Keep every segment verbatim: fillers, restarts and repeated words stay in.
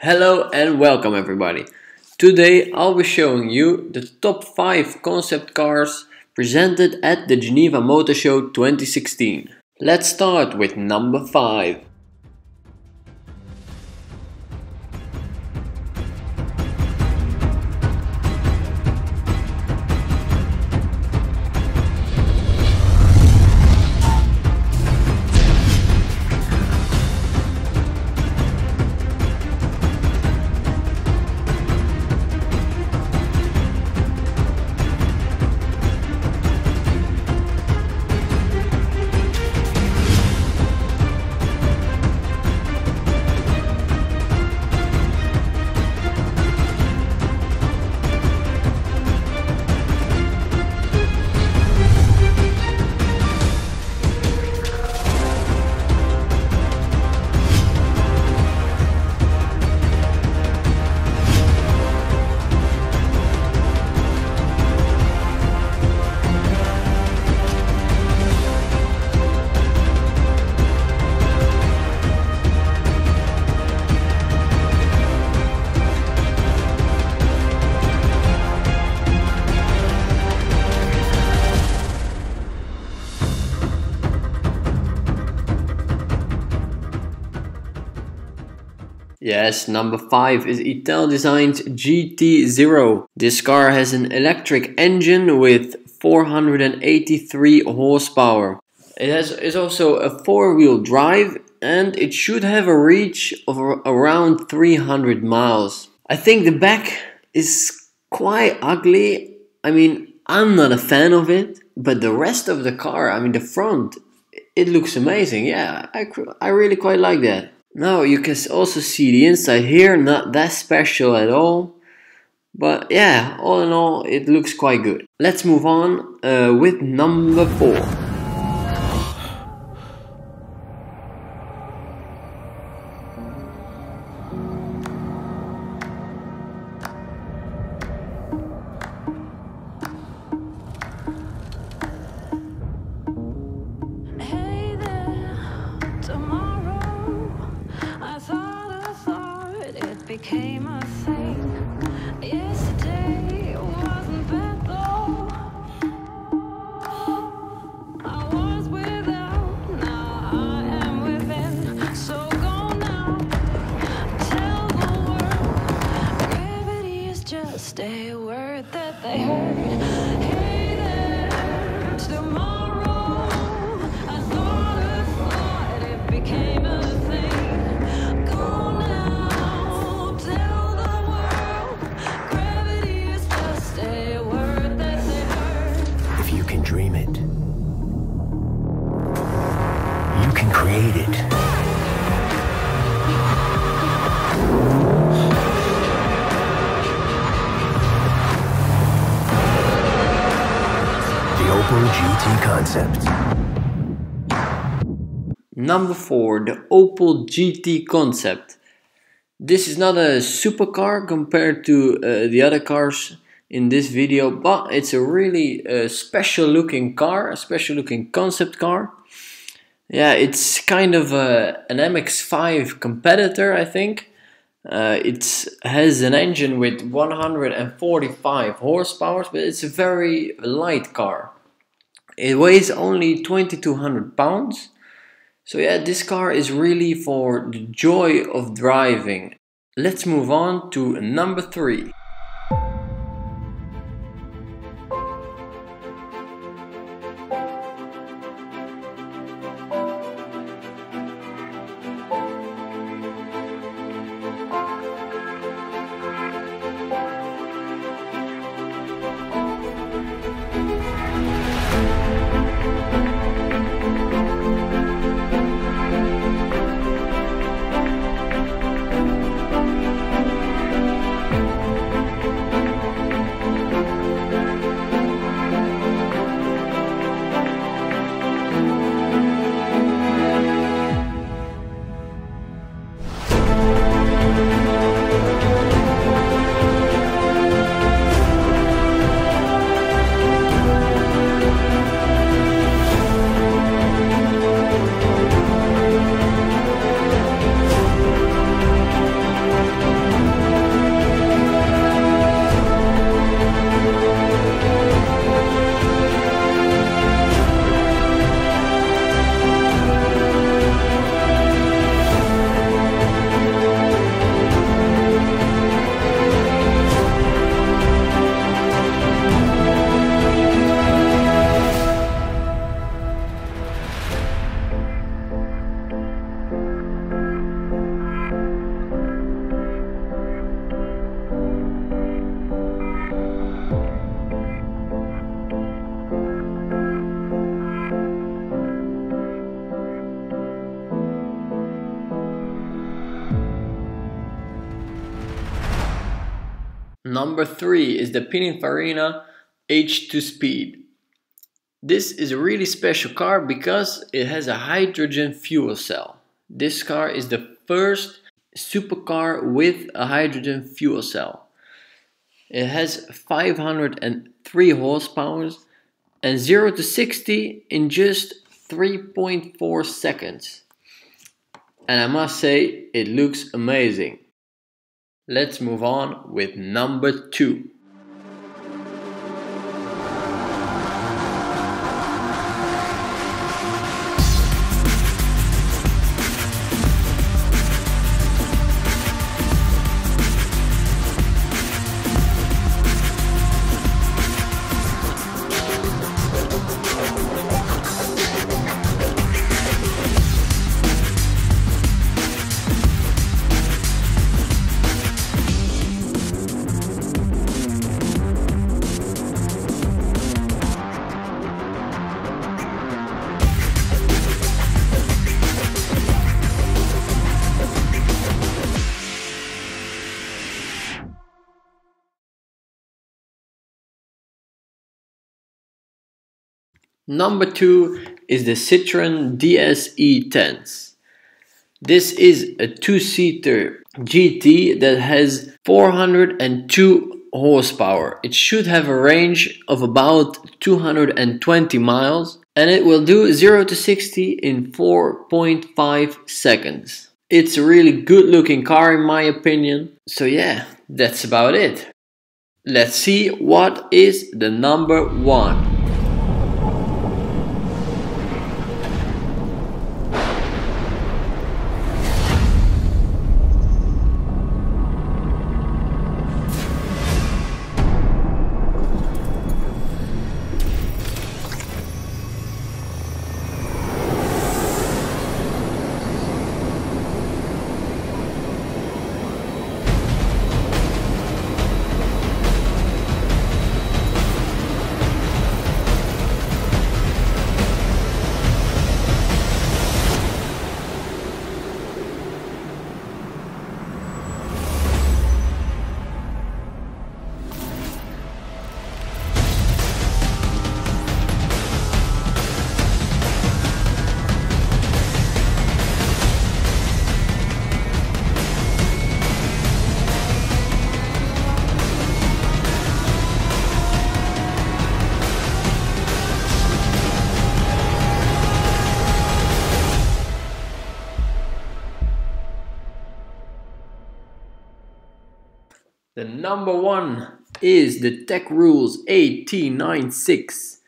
Hello and welcome everybody. Today I'll be showing you the top five concept cars presented at the Geneva Motor Show twenty sixteen. Let's start with number five. Yes, number five is Italdesign G T Zero. This car has an electric engine with four hundred eighty-three horsepower. It has, is also a four-wheel drive and it should have a reach of around three hundred miles. I think the back is quite ugly. I mean, I'm not a fan of it, but the rest of the car, I mean the front, it looks amazing. Yeah, I, I really quite like that. Now you can also see the inside here, not that special at all, but yeah, all in all it looks quite good. Let's move on uh, with number four. Became a thing. Yesterday wasn't bad though. I was without, now I am within. So go now, tell the world. Gravity is just a word that they heard. Hey there, tomorrow. I thought I thought it became a thing. Dream it. You can create it. The Opel G T Concept. Number four, the Opel G T Concept. This is not a supercar compared to uh, the other cars in this video, but it's a really uh, special looking car, a special looking concept car. Yeah, it's kind of a, an M X five competitor, I think. Uh, it has an engine with one hundred forty-five horsepower, but it's a very light car. It weighs only twenty-two hundred pounds. So yeah, this car is really for the joy of driving. Let's move on to number three. Number three is the Pininfarina H two Speed. This is a really special car because it has a hydrogen fuel cell. This car is the first supercar with a hydrogen fuel cell. It has five hundred three horsepower and zero to sixty in just three point four seconds. And I must say, it looks amazing. Let's move on with number two. Number two is the Citroën D S E-Tense. This is a two-seater G T that has four hundred two horsepower. It should have a range of about two hundred twenty miles and it will do zero to sixty in four point five seconds. It's a really good-looking car in my opinion. So yeah, that's about it. Let's see what is the number one. The number one is the Techrules A T ninety-six.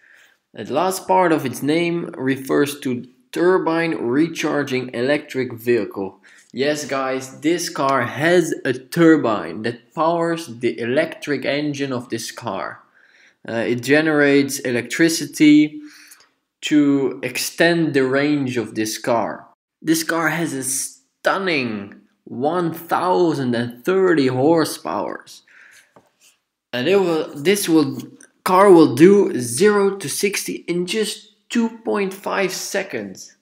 The last part of its name refers to turbine recharging electric vehicle. Yes guys, this car has a turbine that powers the electric engine of this car. Uh, it generates electricity to extend the range of this car. This car has a stunning one thousand thirty horsepower, and it will this will car will do zero to sixty in just two point five seconds.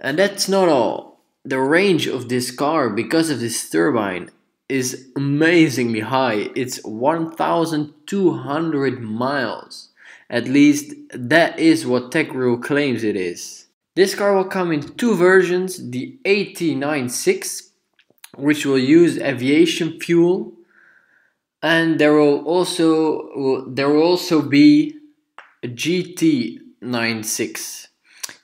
And that's not all. The range of this car, because of this turbine, is amazingly high. It's one thousand two hundred miles. At least that is what Techrules claims it is. This car will come in two versions: the A T ninety-six, which will use aviation fuel, and there will also there will also be a G T ninety-six.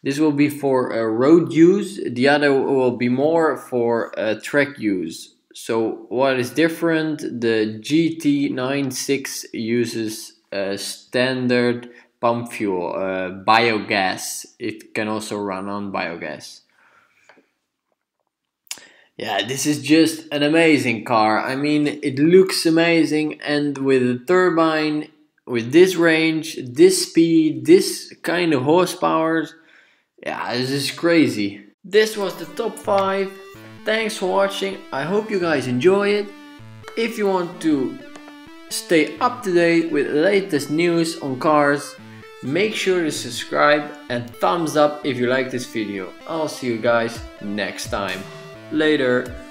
This will be for uh, road use. The other will be more for uh, track use. So what is different? The G T ninety-six uses uh, standard pump fuel, uh, biogas. It can also run on biogas. Yeah, this is just an amazing car. I mean, it looks amazing, and with a turbine, with this range, this speed, this kind of horsepower, yeah, this is crazy. This was the top five. Thanks for watching. I hope you guys enjoy it. If you want to stay up to date with the latest news on cars, make sure to subscribe and thumbs up if you like this video. I'll see you guys next time. Later.